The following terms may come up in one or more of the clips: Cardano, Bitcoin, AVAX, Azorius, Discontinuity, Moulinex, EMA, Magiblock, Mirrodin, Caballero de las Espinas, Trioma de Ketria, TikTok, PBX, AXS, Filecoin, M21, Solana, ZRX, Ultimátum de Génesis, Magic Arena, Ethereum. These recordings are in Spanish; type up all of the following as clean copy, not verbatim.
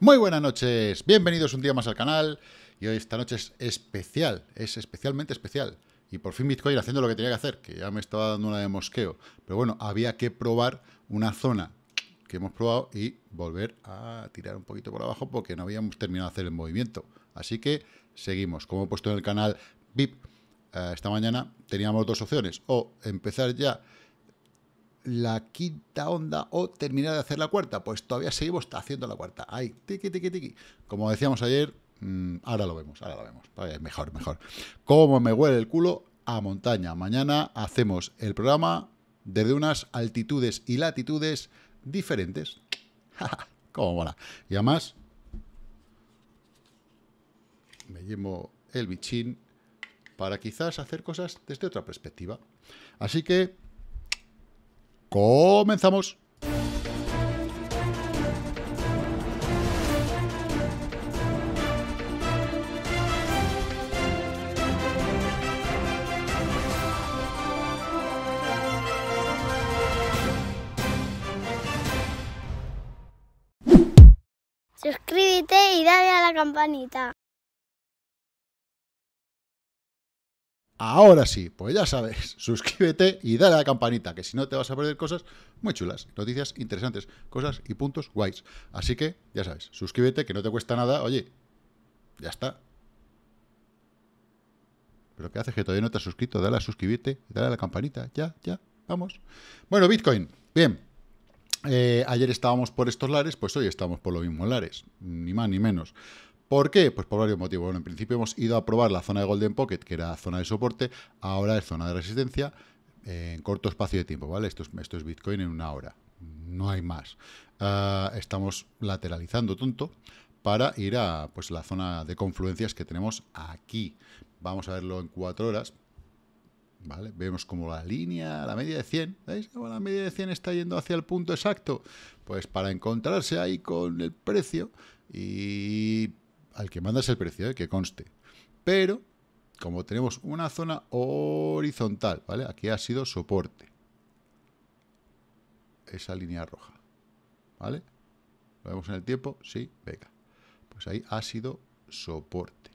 Muy buenas noches, bienvenidos un día más al canal. Y hoy esta noche es especial, es especialmente especial. Y por fin Bitcoin haciendo lo que tenía que hacer, que ya me estaba dando una de mosqueo. Pero bueno, había que probar una zona que hemos probado y volver a tirar un poquito por abajo porque no habíamos terminado de hacer el movimiento. Así que seguimos. Como he puesto en el canal VIP esta mañana, teníamos dos opciones. O empezar ya la quinta onda o terminar de hacer la cuarta. Pues todavía seguimos haciendo la cuarta. Ahí, tiqui, tiqui, tiqui. Como decíamos ayer, ahora lo vemos. Mejor, mejor. Como me huele el culo, a montaña. Mañana hacemos el programa desde unas altitudes y latitudes diferentes. Como mola. Y además, me llevo el bichín para quizás hacer cosas desde otra perspectiva. Así que ¡comenzamos! Suscríbete y dale a la campanita. Ahora sí, pues ya sabes, suscríbete y dale a la campanita, que si no te vas a perder cosas muy chulas, noticias interesantes, cosas y puntos guays. Así que, ya sabes, suscríbete, que no te cuesta nada, oye, ya está. Pero ¿qué haces que todavía no te has suscrito? Dale a suscribirte, dale a la campanita, ya, vamos. Bueno, Bitcoin, bien. Ayer estábamos por estos lares, pues hoy estamos por los mismos lares, ni más ni menos. ¿Por qué? Pues por varios motivos. Bueno, en principio hemos ido a probar la zona de Golden Pocket, que era zona de soporte, ahora es zona de resistencia, en corto espacio de tiempo, ¿vale? Esto es Bitcoin en una hora, no hay más. Estamos lateralizando tonto para ir a pues, la zona de confluencias que tenemos aquí. Vamos a verlo en 4 horas, ¿vale? Vemos como la línea, la media de 100, ¿veis? Como la media de 100 está yendo hacia el punto exacto, pues para encontrarse ahí con el precio y al que manda es el precio, que conste. Pero, como tenemos una zona horizontal, ¿vale? Aquí ha sido soporte. Esa línea roja, ¿vale? ¿Lo vemos en el tiempo? Sí, venga. Pues ahí ha sido soporte.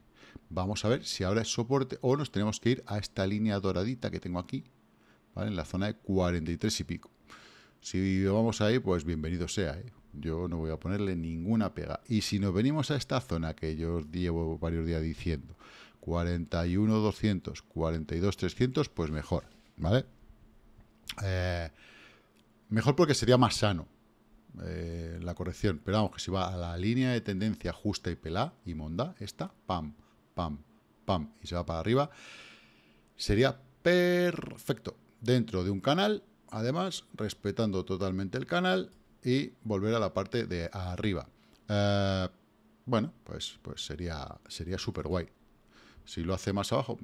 Vamos a ver si ahora es soporte o nos tenemos que ir a esta línea doradita que tengo aquí, ¿vale? En la zona de 43 y pico. Si vamos ahí, pues bienvenido sea, ¿eh? Yo no voy a ponerle ninguna pega. Y si nos venimos a esta zona que yo llevo varios días diciendo, 41.200, 42.300, pues mejor, ¿vale? Mejor porque sería más sano la corrección. Pero vamos, que si va a la línea de tendencia justa y pelá y monda, esta, pam, pam, pam, y se va para arriba, sería perfecto. Dentro de un canal, además, respetando totalmente el canal, y volver a la parte de arriba. Bueno, pues sería súper guay. Si lo hace más abajo,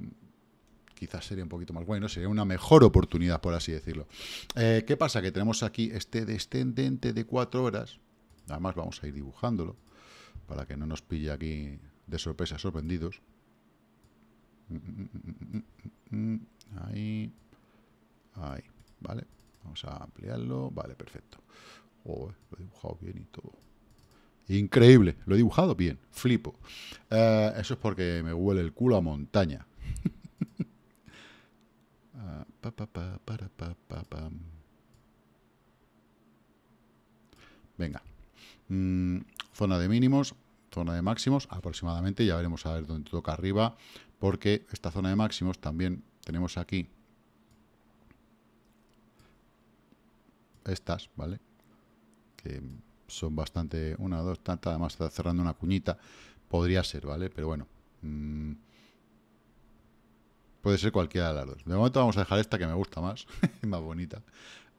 quizás sería un poquito más guay, ¿no? Sería una mejor oportunidad, por así decirlo. ¿Qué pasa? Que tenemos aquí este descendente de 4 horas. Además, vamos a ir dibujándolo para que no nos pille aquí de sorpresa, sorprendidos. Ahí. Ahí, ¿vale? Vamos a ampliarlo. Vale, perfecto. Oh, lo he dibujado bien y todo. Increíble, lo he dibujado bien, flipo. Eso es porque me huele el culo a montaña. Venga. Zona de mínimos, zona de máximos, aproximadamente. Ya veremos a ver dónde toca arriba, porque esta zona de máximos también tenemos aquí. Estas, ¿vale? Que son bastante, una, dos, tanta, además está cerrando una cuñita, podría ser, ¿vale? Pero bueno, puede ser cualquiera de las dos. De momento vamos a dejar esta que me gusta más, más bonita,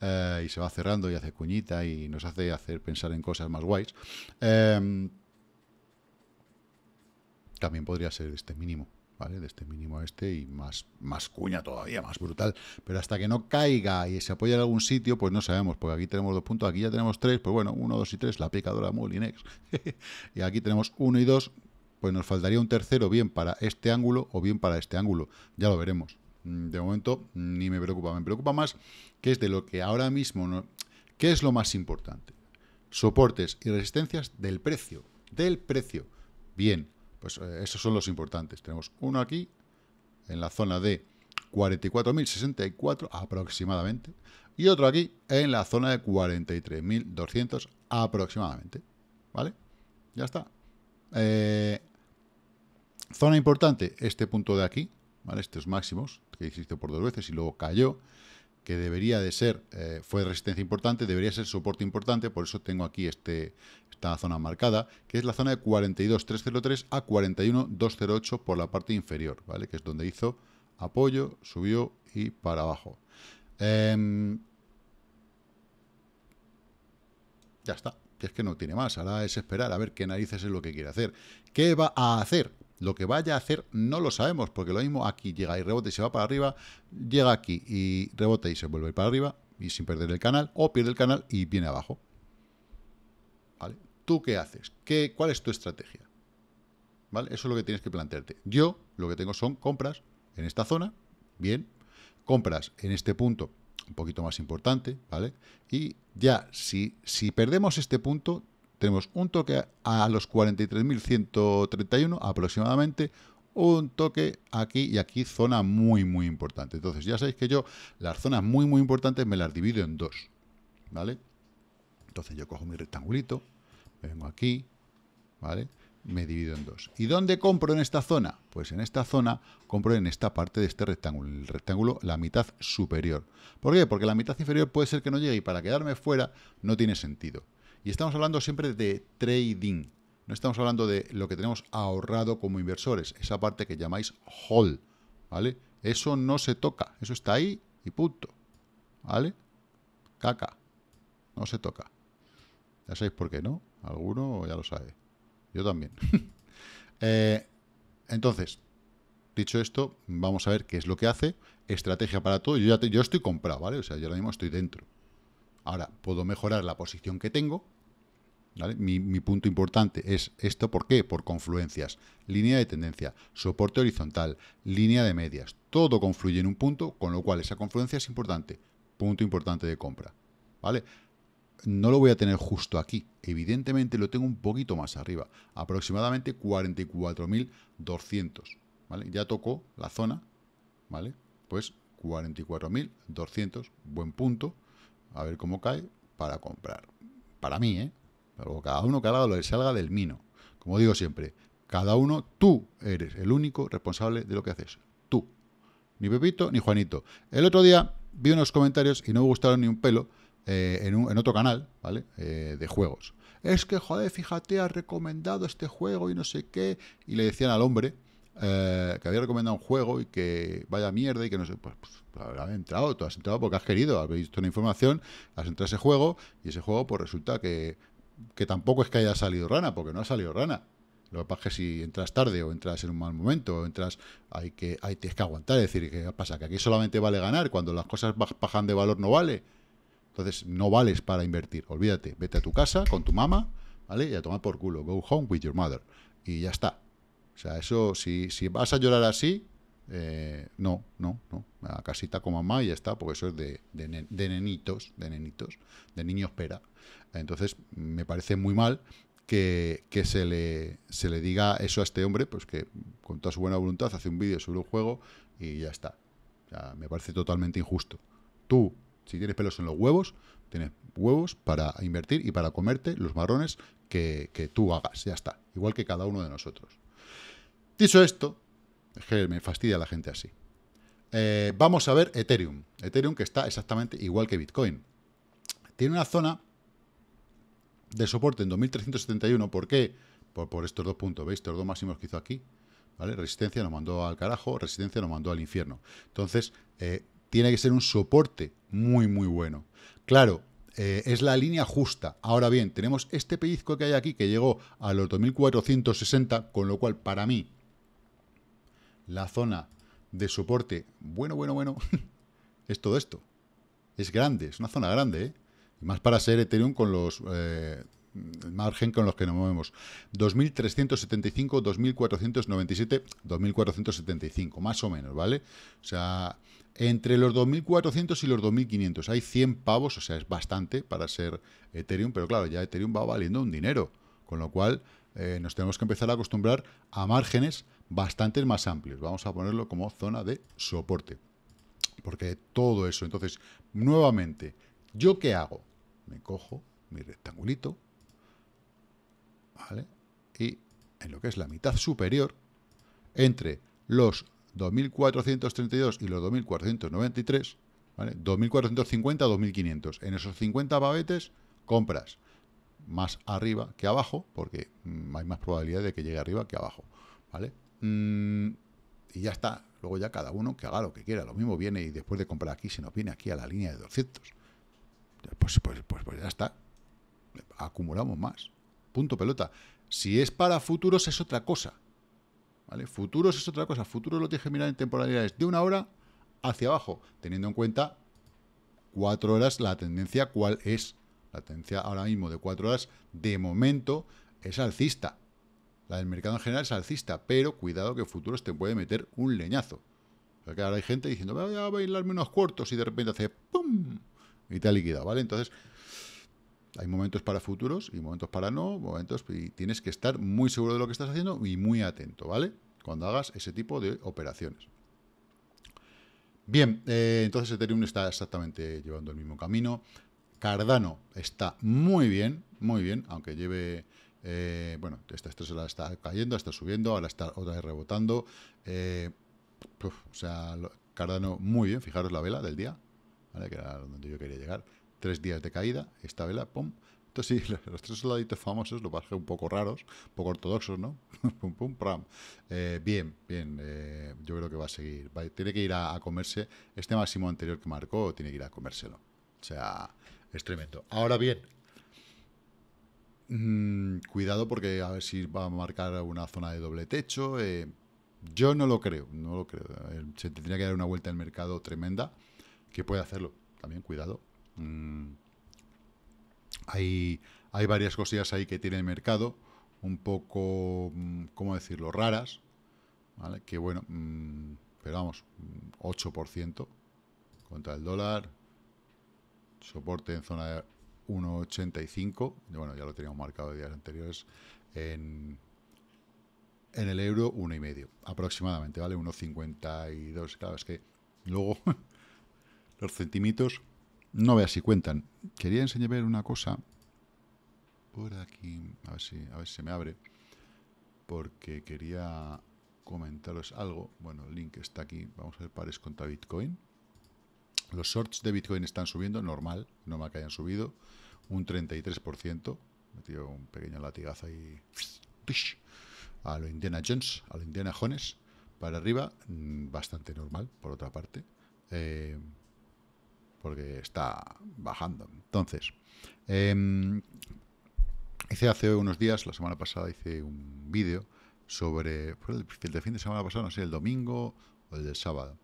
y se va cerrando y hace cuñita y nos hace pensar en cosas más guays. También podría ser este mínimo, ¿vale? De este mínimo a este y más cuña todavía, más brutal. Pero hasta que no caiga y se apoya en algún sitio, pues no sabemos, porque aquí tenemos 2 puntos, aquí ya tenemos 3, pues bueno, 1, 2 y 3, la picadora Moulinex. Y aquí tenemos 1 y 2, pues nos faltaría un tercero, bien para este ángulo o bien para este ángulo. Ya lo veremos. De momento ni me preocupa, me preocupa más que es de lo que ahora mismo, ¿qué es lo más importante? Soportes y resistencias del precio. del precio. Bien, pues esos son los importantes. Tenemos uno aquí, en la zona de 44.064 aproximadamente, y otro aquí en la zona de 43.200 aproximadamente, ¿vale? Ya está. Zona importante, este punto de aquí, ¿vale? Estos máximos, que existió por dos veces y luego cayó, que debería de ser, fue resistencia importante, debería ser soporte importante, por eso tengo aquí esta zona marcada, que es la zona de 42.303 a 41.208 por la parte inferior, ¿vale? Que es donde hizo apoyo, subió y para abajo. Ya está, que es que no tiene más, ahora es esperar a ver qué narices es lo que quiere hacer. ¿Qué va a hacer? Lo que vaya a hacer no lo sabemos, porque lo mismo aquí llega y rebota y se va para arriba, llega aquí y rebota y se vuelve para arriba, y sin perder el canal, o pierde el canal y viene abajo. ¿Vale? ¿Tú qué haces? ¿Cuál es tu estrategia? ¿Vale? Eso es lo que tienes que plantearte. Yo lo que tengo son compras en esta zona, bien, compras en este punto, un poquito más importante, ¿vale? Y ya, si perdemos este punto, tenemos un toque a los 43.131 aproximadamente, un toque aquí y aquí, zona muy, muy importante. Entonces, ya sabéis que yo las zonas muy, muy importantes me las divido en dos, ¿vale? Entonces, yo cojo mi rectangulito, me vengo aquí, ¿vale? Me divido en dos. ¿Y dónde compro en esta zona? Pues en esta zona compro en esta parte de este rectángulo, el rectángulo, la mitad superior. ¿Por qué? Porque la mitad inferior puede ser que no llegue y para quedarme fuera no tiene sentido. Y estamos hablando siempre de trading, no estamos hablando de lo que tenemos ahorrado como inversores, esa parte que llamáis hold, ¿vale? Eso no se toca, eso está ahí y punto, ¿vale? Caca, no se toca. Ya sabéis por qué, ¿no? Alguno ya lo sabe. Yo también. Entonces, dicho esto, vamos a ver qué es lo que hace. Estrategia para todo. Yo estoy comprado, ¿vale? O sea, yo ahora mismo estoy dentro. Ahora, puedo mejorar la posición que tengo, ¿vale? Mi punto importante es esto. ¿Por qué? Por confluencias. Línea de tendencia, soporte horizontal, línea de medias. Todo confluye en un punto, con lo cual esa confluencia es importante. Punto importante de compra, ¿vale? No lo voy a tener justo aquí. Evidentemente lo tengo un poquito más arriba. Aproximadamente 44.200, ¿vale? Ya tocó la zona, ¿vale? Pues 44.200, buen punto. A ver cómo cae para comprar. Para mí, ¿eh? Pero cada uno que haga lo que salga del mino. Como digo siempre, cada uno, tú eres el único responsable de lo que haces. Tú. Ni Pepito ni Juanito. El otro día vi unos comentarios y no me gustaron ni un pelo. En otro canal, ¿vale? De juegos. Es que, joder, fíjate, has recomendado este juego y no sé qué. Y le decían al hombre que había recomendado un juego y que vaya mierda y que no sé. Pues habrá entrado, tú has entrado porque has querido, has visto una información, has entrado a ese juego y ese juego, pues resulta que tampoco es que haya salido rana, porque no ha salido rana. Lo que pasa es que si entras tarde o entras en un mal momento o entras, tienes que aguantar. Es decir, ¿qué pasa? Que aquí solamente vale ganar, cuando las cosas bajan de valor no vale. Entonces, no vales para invertir. Olvídate. Vete a tu casa con tu mamá, ¿vale? Y a tomar por culo. Go home with your mother. Y ya está. O sea, eso, si vas a llorar así, no. A casita con mamá y ya está, porque eso es de nenitos, de niños pera. Entonces, me parece muy mal que se le diga eso a este hombre, pues que con toda su buena voluntad hace un vídeo sobre un juego y ya está. O sea, me parece totalmente injusto. Tú, si tienes pelos en los huevos, tienes huevos para invertir y para comerte los marrones que tú hagas. Ya está. Igual que cada uno de nosotros. Dicho esto, es que me fastidia la gente así. Vamos a ver Ethereum. Ethereum, que está exactamente igual que Bitcoin. Tiene una zona de soporte en 2.371. ¿Por qué? Por estos dos puntos. ¿Veis? Estos dos máximos que hizo aquí, ¿vale? Resistencia nos mandó al carajo. Resistencia nos mandó al infierno. Entonces, tiene que ser un soporte muy, muy bueno. Claro, es la línea justa. Ahora bien, tenemos este pellizco que hay aquí, que llegó a los 2.460, con lo cual, para mí, la zona de soporte, bueno, es todo esto. Es grande, es una zona grande, ¿eh? Y más para ser Ethereum con los margen con los que nos movemos. 2.375, 2.497, 2.475, más o menos, ¿vale? O sea, entre los 2.400 y los 2.500. Hay 100 pavos, o sea, es bastante para ser Ethereum, pero claro, ya Ethereum va valiendo un dinero. Con lo cual, nos tenemos que empezar a acostumbrar a márgenes bastante más amplios. Vamos a ponerlo como zona de soporte. Porque todo eso, entonces, nuevamente, ¿yo qué hago? Me cojo mi rectangulito, ¿vale? Y en lo que es la mitad superior, entre los 2432 y los 2493, ¿vale? 2450 a 2500. En esos 50 babetes, compras más arriba que abajo, porque hay más probabilidad de que llegue arriba que abajo, ¿vale? Y ya está. Luego ya cada uno que haga lo que quiera. Lo mismo viene y después de comprar aquí, se nos viene aquí a la línea de 200. Pues ya está. Acumulamos más. Punto pelota. Si es para futuros es otra cosa, ¿vale? Futuros es otra cosa. Futuros lo tienes que mirar en temporalidades de una hora hacia abajo, teniendo en cuenta 4 horas la tendencia. ¿Cuál es? La tendencia ahora mismo de 4 horas, de momento, es alcista. La del mercado en general es alcista, pero cuidado que futuros te puede meter un leñazo. O sea que ahora hay gente diciendo, voy a bailarme unos cuartos y de repente hace ¡pum! Y te ha liquidado, ¿vale? Entonces, hay momentos para futuros y momentos para no, momentos, y tienes que estar muy seguro de lo que estás haciendo y muy atento, ¿vale? Cuando hagas ese tipo de operaciones. Bien, entonces Ethereum está exactamente llevando el mismo camino. Cardano está muy bien, aunque lleve... bueno, esta se la está cayendo, está subiendo, ahora está otra vez rebotando. O sea, Cardano muy bien, fijaros la vela del día, ¿vale? Que era donde yo quería llegar. 3 días de caída, esta vela, pum. Entonces sí, los tres soldaditos famosos, lo parece un poco raros, un poco ortodoxos, ¿no? Pum, pum, pam. Bien, bien, yo creo que va a seguir. Tiene que ir a comerse este máximo anterior que marcó, tiene que ir a comérselo. O sea, es tremendo. Ahora bien, cuidado, porque a ver si va a marcar una zona de doble techo. Yo no lo creo, no lo creo. Se tendría que dar una vuelta al mercado tremenda, que puede hacerlo. También cuidado. Hay varias cosillas ahí que tiene el mercado, un poco, ¿cómo decirlo?, raras, ¿vale? Que bueno, pero vamos, 8% contra el dólar, soporte en zona de 1,85, bueno, ya lo teníamos marcado días anteriores. En el euro, 1,5 aproximadamente, ¿vale? 1,52, claro, es que luego los centimitos, no veas si cuentan. Quería enseñar una cosa por aquí, a ver si se me abre, porque quería comentaros algo. Bueno, el link está aquí, vamos a ver pares contra Bitcoin. Los shorts de Bitcoin están subiendo, normal, no me que hayan subido, un 33%. Metió un pequeño latigazo ahí a lo Indiana Jones, a lo Indiana Jones, para arriba, bastante normal, por otra parte, porque está bajando. Entonces, hice hace unos días, la semana pasada, hice un vídeo sobre, el de fin de semana pasado, no sé, el domingo o el del sábado,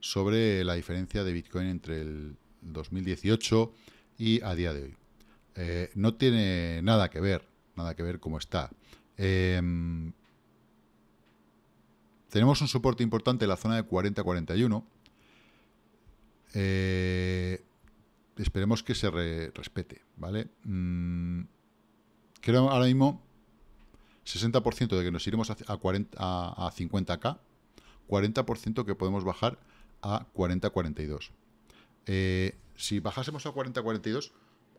sobre la diferencia de Bitcoin entre el 2018 y a día de hoy. No tiene nada que ver cómo está. Tenemos un soporte importante en la zona de 40-41. Esperemos que se respete, ¿vale? Creo ahora mismo 60% de que nos iremos a 50K, 40% que podemos bajar a 40-42. Si bajásemos a 40-42,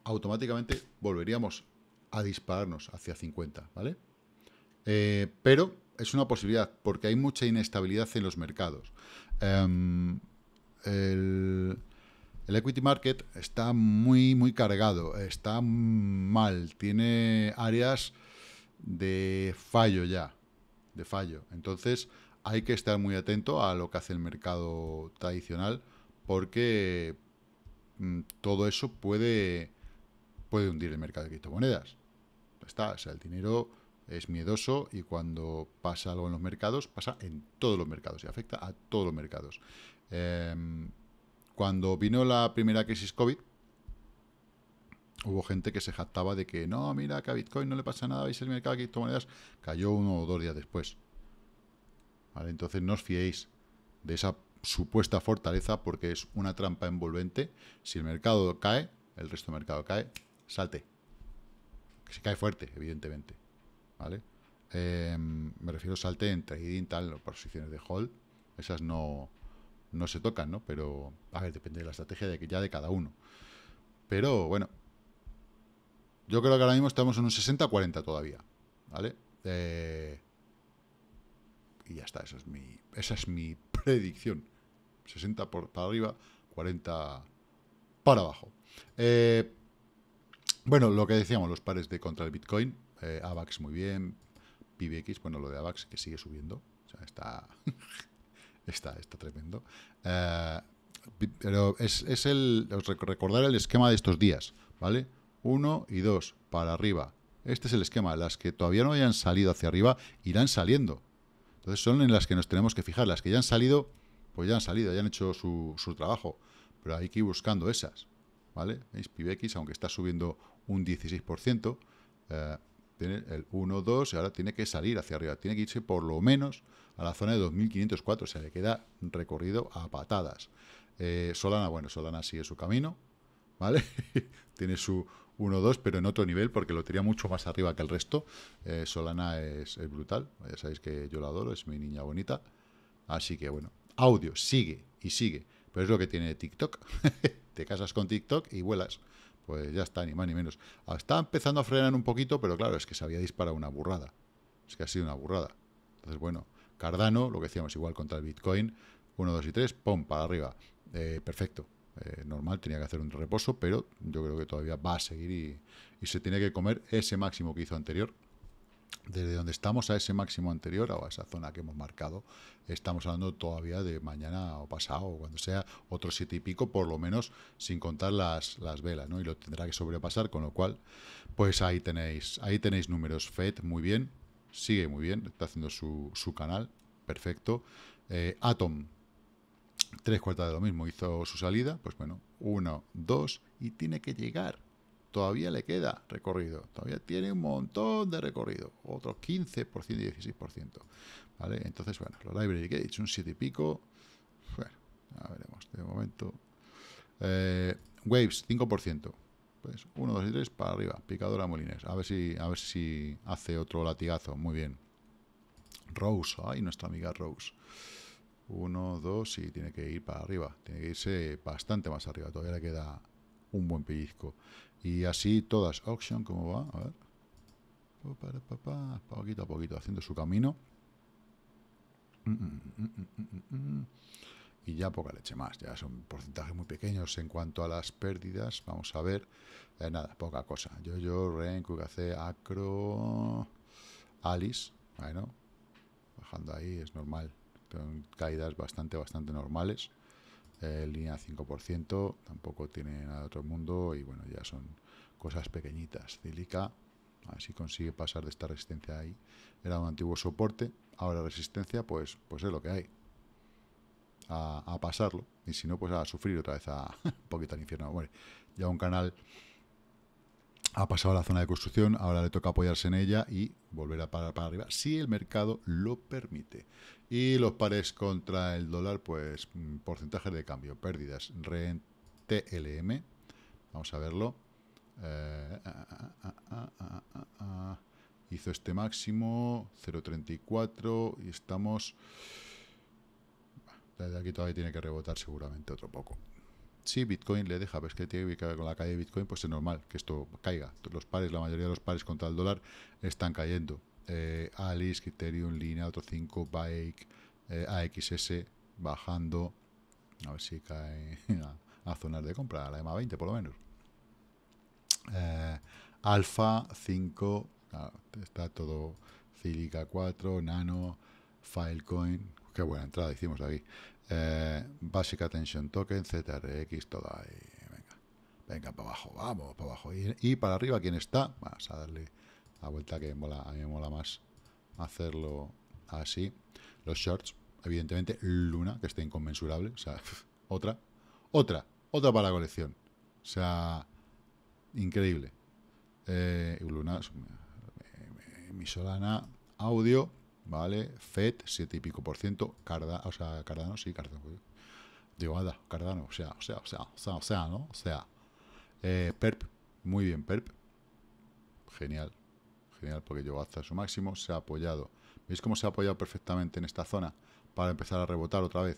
automáticamente volveríamos a dispararnos hacia 50, ¿vale? Pero es una posibilidad, porque hay mucha inestabilidad en los mercados. El equity market está muy cargado, está mal, tiene áreas de fallo ya, Entonces, hay que estar muy atento a lo que hace el mercado tradicional, porque todo eso puede hundir el mercado de criptomonedas. Está, o sea, el dinero es miedoso y cuando pasa algo en los mercados, pasa en todos los mercados y afecta a todos los mercados. Cuando vino la primera crisis COVID, hubo gente que se jactaba de que no, mira, que a Bitcoin no le pasa nada, veis el mercado de criptomonedas, cayó 1 o 2 días después. ¿Vale? Entonces no os fiéis de esa supuesta fortaleza, porque es una trampa envolvente. Si el mercado cae, el resto del mercado cae, salte. Que se cae fuerte, evidentemente. ¿vale? Me refiero, salte en trading, tal, posiciones de hold, esas no se tocan, ¿no? Pero, a ver, depende de la estrategia de cada uno. Pero, bueno, yo creo que ahora mismo estamos en un 60-40 todavía, ¿vale? Y ya está, esa es mi predicción. 60 para arriba, 40 para abajo. Bueno, lo que decíamos, los pares de contra el Bitcoin, AVAX muy bien, PBX, bueno, lo de AVAX que sigue subiendo, o sea, está tremendo. Pero es recordar el esquema de estos días, ¿vale? 1 y 2 para arriba. Este es el esquema, las que todavía no hayan salido hacia arriba irán saliendo. Entonces son en las que nos tenemos que fijar, las que ya han salido, pues ya han salido, ya han hecho su trabajo, pero hay que ir buscando esas, ¿vale? ¿Veis? PBX, aunque está subiendo un 16%, tiene el 1, 2, y ahora tiene que salir hacia arriba, tiene que irse por lo menos a la zona de 2.504, o sea, le queda recorrido a patadas. Solana, bueno, Solana sigue su camino, ¿vale? Tiene su 1, 2, pero en otro nivel, porque lo tenía mucho más arriba que el resto. Solana es brutal, ya sabéis que yo la adoro, es mi niña bonita, así que bueno. Audio, sigue y sigue, pero es lo que tiene TikTok. Te casas con TikTok y vuelas. Pues ya está, ni más ni menos. Está empezando a frenar un poquito, pero claro, es que se había disparado una burrada. Es que ha sido una burrada. Entonces, bueno, Cardano, lo que decíamos, igual contra el Bitcoin, 1, 2 y 3, ¡pum!, para arriba. Perfecto. Normal, tenía que hacer un reposo, pero yo creo que todavía va a seguir y se tiene que comer ese máximo que hizo anterior. Desde donde estamos a ese máximo anterior o a esa zona que hemos marcado, estamos hablando todavía de mañana o pasado o cuando sea, otro 7 y pico por lo menos, sin contar las velas, ¿no? Y lo tendrá que sobrepasar, con lo cual pues ahí tenéis números. FED muy bien, sigue muy bien, está haciendo su canal, perfecto. Atom, 3/4 de lo mismo, hizo su salida, pues bueno, 1, 2 y tiene que llegar. Todavía le queda recorrido, todavía tiene un montón de recorrido, otros 15% y 16%, ¿vale? Entonces, bueno, los library gates, un 7 y pico, bueno, ya veremos de momento. Waves, 5%, pues 1, 2 y 3 para arriba, picadora Molines, a ver si hace otro latigazo, muy bien. Rose, ay, nuestra amiga Rose, 1, 2 y tiene que ir para arriba, tiene que irse bastante más arriba, todavía le queda un buen pellizco. Y así todas. Auction, ¿cómo va? A ver. Poquito a poquito, haciendo su camino. Y ya poca leche más. Ya son porcentajes muy pequeños en cuanto a las pérdidas. Vamos a ver. Nada, poca cosa. Yo, Ren, QKC, Acro, Alice. Bueno, bajando ahí es normal. Son caídas bastante normales. Línea 5%, tampoco tiene nada de otro mundo y bueno, ya son cosas pequeñitas. Cílica, a ver si consigue pasar de esta resistencia ahí. Era un antiguo soporte, ahora resistencia, pues es lo que hay. A pasarlo, y si no, pues a sufrir otra vez un poquito al infierno. Bueno, ya un canal ha pasado a la zona de construcción, ahora le toca apoyarse en ella y volver a parar para arriba, si el mercado lo permite. Y los pares contra el dólar, pues porcentajes de cambio, pérdidas. REN TLM, vamos a verlo. Hizo este máximo, 0.34, y estamos... Desde aquí todavía tiene que rebotar seguramente otro poco. Si Bitcoin le deja, pues que tiene que ver con la caída de Bitcoin, pues es normal que esto caiga. Los pares, la mayoría de los pares contra el dólar están cayendo. Alice, Ethereum, Lina, otro 5, Bike, AXS bajando. A ver si cae a zonas de compra, a la EMA 20 por lo menos. Alfa 5, está todo. Cílica 4, Nano, Filecoin. Qué buena entrada hicimos aquí. Basic Attention Token, ZRX, todo ahí, venga para abajo, vamos para abajo, y para arriba, ¿quién está? Vamos a darle la vuelta, que mola, a mí me mola más hacerlo así. Los shorts, evidentemente, Luna, que está inconmensurable, o sea, otra para la colección, o sea, increíble. Luna, mi Solana, audio, ¿vale? FED, 7 y pico %, Cardano, sí, Cardano. Digo, anda, Cardano, o sea, ¿no? O sea, Perp, muy bien, Perp. Genial, Genial, porque llegó hasta su máximo, se ha apoyado. ¿Veis cómo se ha apoyado perfectamente en esta zona? Para empezar a rebotar otra vez.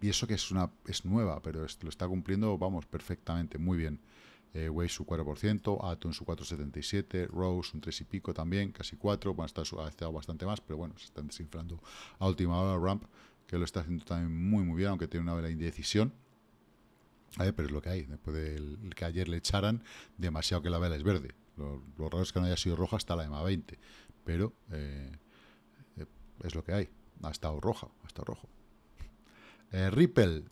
Y eso que es nueva, pero lo está cumpliendo, vamos, perfectamente, muy bien. Wave su 4%, Atom su 4,77%, Rose un 3 y pico también, casi 4%, bueno, ha estado bastante más, pero bueno, se están desinflando a última hora. Ramp, que lo está haciendo también muy muy bien, aunque tiene una vela de indecisión. Pero es lo que hay, después del que ayer le echaran, demasiado que la vela es verde. Lo raro es que no haya sido roja hasta la EMA 20, pero es lo que hay. Ha estado roja, ha estado rojo. Ripple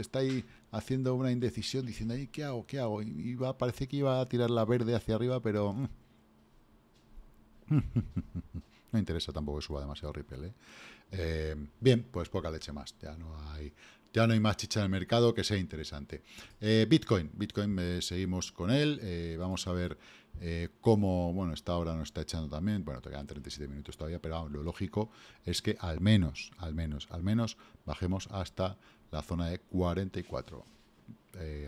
está ahí haciendo una indecisión, diciendo, ¿qué hago? ¿Qué hago? Y va, parece que iba a tirar la verde hacia arriba, pero no interesa tampoco que suba demasiado Ripple, ¿eh? Bien, pues poca leche más. Ya no hay más chicha en el mercado que sea interesante. Bitcoin, seguimos con él. Vamos a ver cómo, bueno, esta hora nos está echando también. Bueno, te quedan 37 minutos todavía, pero vamos, lo lógico es que al menos bajemos hasta la zona de 44.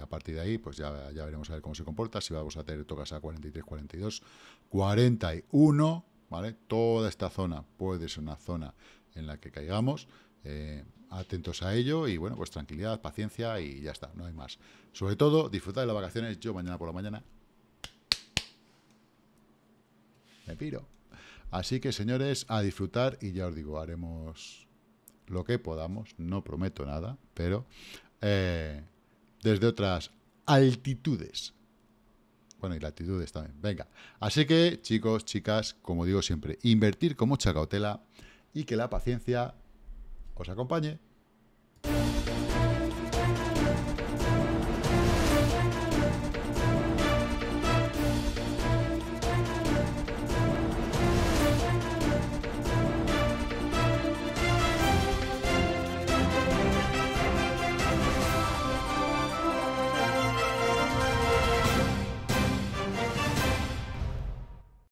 A partir de ahí, pues ya veremos a ver cómo se comporta. Si vamos a tener tocas a 43, 42, 41, ¿vale? Toda esta zona puede ser una zona en la que caigamos. Atentos a ello y, bueno, pues tranquilidad, paciencia y ya está, no hay más. Sobre todo, disfrutar de las vacaciones. Yo mañana por la mañana me piro. Así que, señores, a disfrutar y ya os digo, haremos lo que podamos, no prometo nada, pero desde otras altitudes. Bueno, y latitudes también, venga. Así que, chicos, chicas, como digo siempre, invertir con mucha cautela y que la paciencia os acompañe.